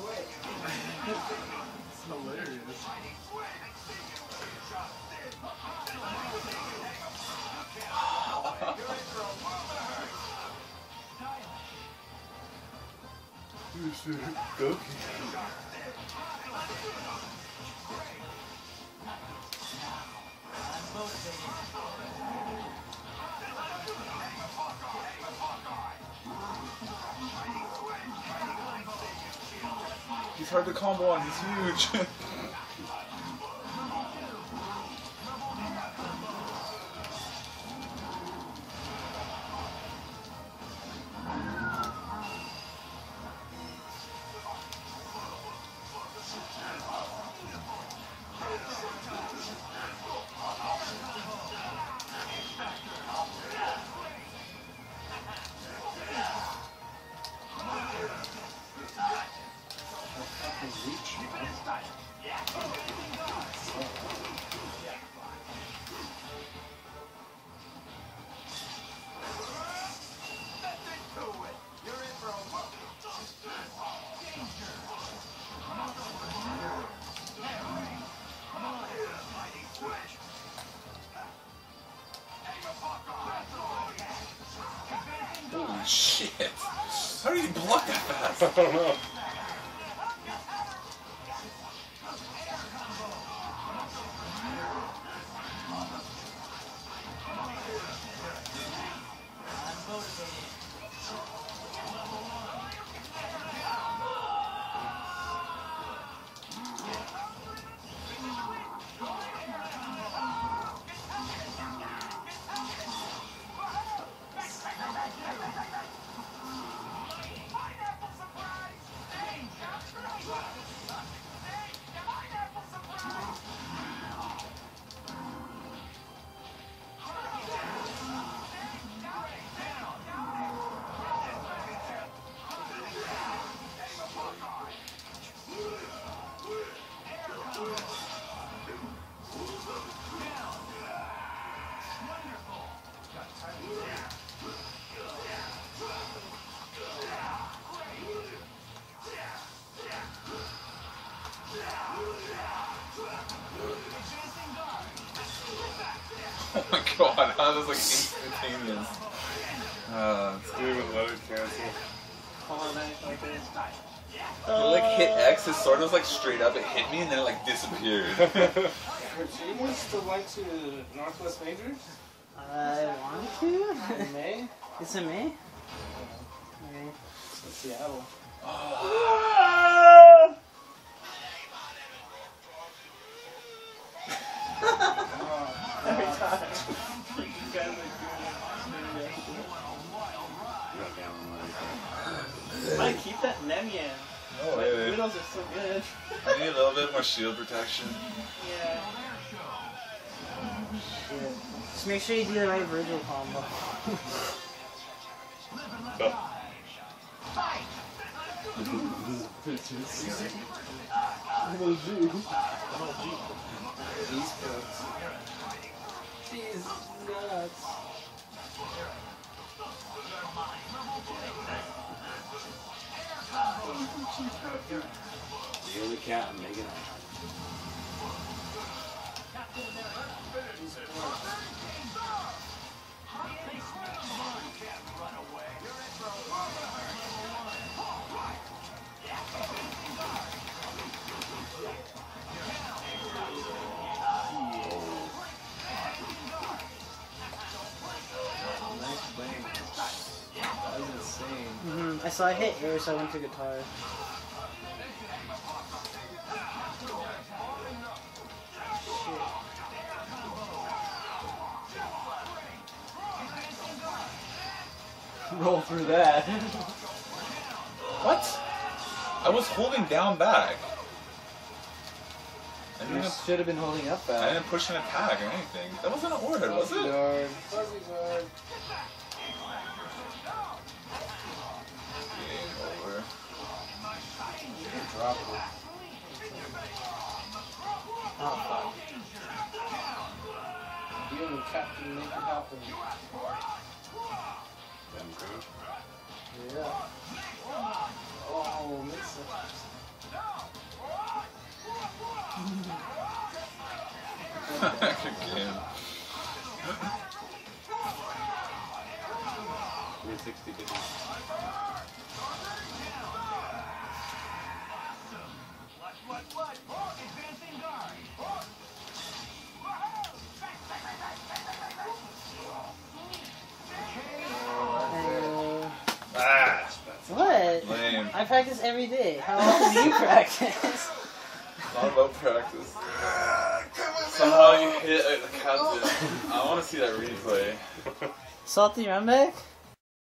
It's hilarious. You should have cookies. He's hard to combo on, he's huge. Shit. How did he block that fast? I don't know. Oh my god, how is this like instantaneous? Let's do it with letter cancel. It like hit X, it sort of like straight up, it hit me and then it like disappeared. Do you want to like to Northwest majors? I want to. In May? It's in May? Okay. It's Seattle. Oh. Every time. You guys are good. Might keep that Nemyan. No way. My noodles are so good. I need a little bit more shield protection. Yeah. Shit. Just make sure you do the right Virgil combo. These nuts. You're the captain, make it up. So I hit air, so I went to guitar. Shit. Roll through that. What? I was holding down back. You should have been holding up back. I didn't push an attack or anything. That wasn't an order, was it? Guard. Guard. Oh, fuck. You and Captain make it happen. Damn good. Yeah. Oh, mix it. back again. 360 degrees. What? Lame. I practice every day. How often do you practice? It's all about practice. Somehow you hit a captain. I want to see that replay. Salty run back?